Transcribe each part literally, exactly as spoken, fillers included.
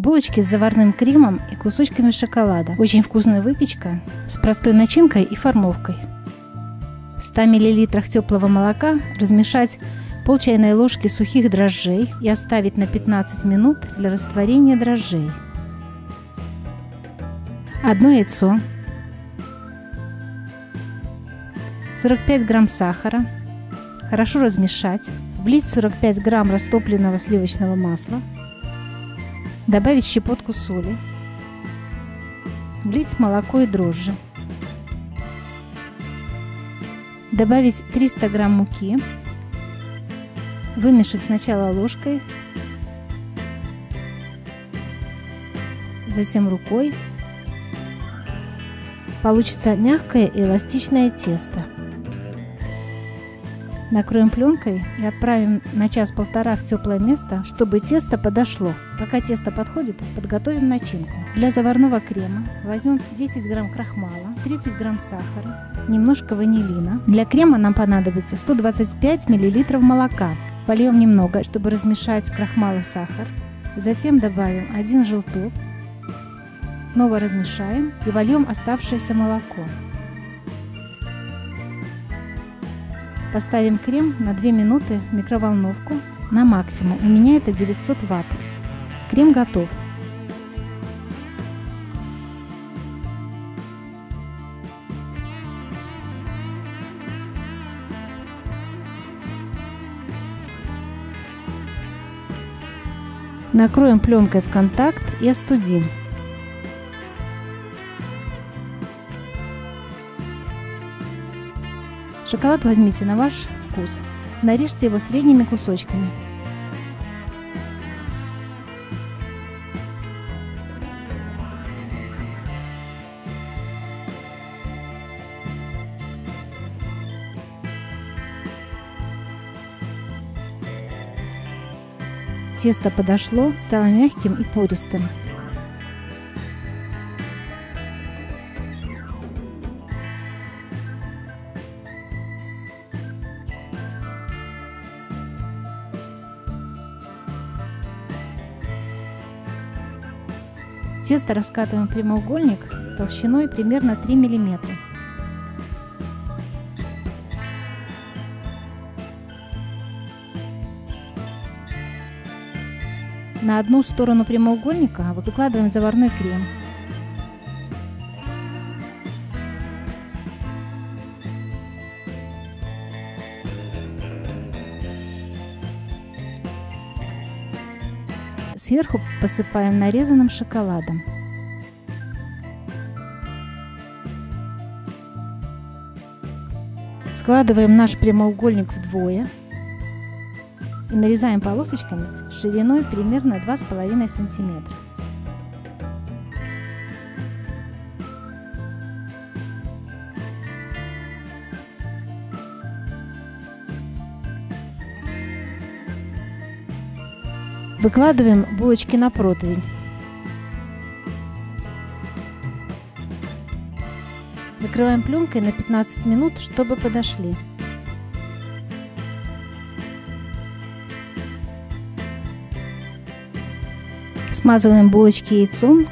Булочки с заварным кремом и кусочками шоколада. Очень вкусная выпечка с простой начинкой и формовкой. В ста миллилитрах теплого молока размешать пол чайной ложки сухих дрожжей и оставить на пятнадцать минут для растворения дрожжей. Одно яйцо, сорок пять грамм сахара. Хорошо размешать. Влить сорок пять грамм растопленного сливочного масла. Добавить щепотку соли. Влить молоко и дрожжи. Добавить триста грамм муки. Вымешать сначала ложкой, затем рукой. Получится мягкое и эластичное тесто. Накроем пленкой и отправим на час-полтора в теплое место, чтобы тесто подошло. Пока тесто подходит, подготовим начинку. Для заварного крема возьмем десять грамм крахмала, тридцать грамм сахара, немножко ванилина. Для крема нам понадобится сто двадцать пять миллилитров молока. Польем немного, чтобы размешать крахмал и сахар. Затем добавим один желток. Снова размешаем и вольем оставшееся молоко. Поставим крем на две минуты в микроволновку на максимум. У меня это девятьсот ватт. Крем готов. Накроем пленкой в контакт и остудим. Шоколад возьмите на ваш вкус, нарежьте его средними кусочками. Тесто подошло, стало мягким и пористым. Тесто раскатываем в прямоугольник толщиной примерно три миллиметра. На одну сторону прямоугольника выкладываем заварной крем. Сверху посыпаем нарезанным шоколадом. Складываем наш прямоугольник вдвое и нарезаем полосочками шириной примерно два с половиной сантиметра. Выкладываем булочки на противень. Накрываем пленкой на пятнадцать минут, чтобы подошли. Смазываем булочки яйцом.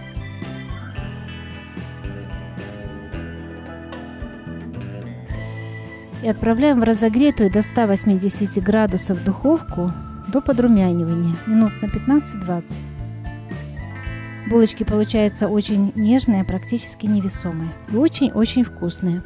И отправляем в разогретую до ста восьмидесяти градусов духовку до подрумянивания, минут на пятнадцать-двадцать. Булочки получаются очень нежные, практически невесомые и очень-очень вкусные.